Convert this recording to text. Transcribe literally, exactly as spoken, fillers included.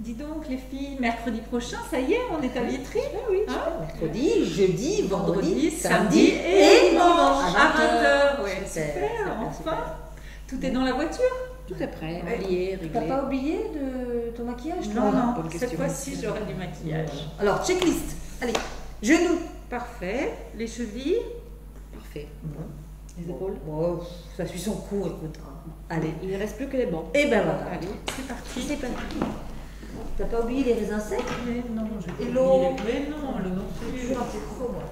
Dis donc les filles, mercredi prochain, ça y est, on est à Vietri. Oui, hein? Mercredi, jeudi, vendredi, vendredi samedi et dimanche à vingt heures. Ouais, super, super, enfin, super. Tout est dans la voiture. Tout est prêt, oublié, réglé. T'as pas oublié de ton maquillage? Non, non, non. Cette fois-ci, j'aurai du maquillage. Alors, checklist. Allez, genoux. Parfait. Les chevilles. Parfait. Bon. Les épaules. Bon, ça suit son cours, écoute. Allez. Il ne reste plus que les bancs. Et ben voilà. Allez, c'est parti. C'est parti. T'as pas oublié les raisins secs? Non, non, je. Et l'eau? Mais non, le non plus. Je suis un peu trop, moi.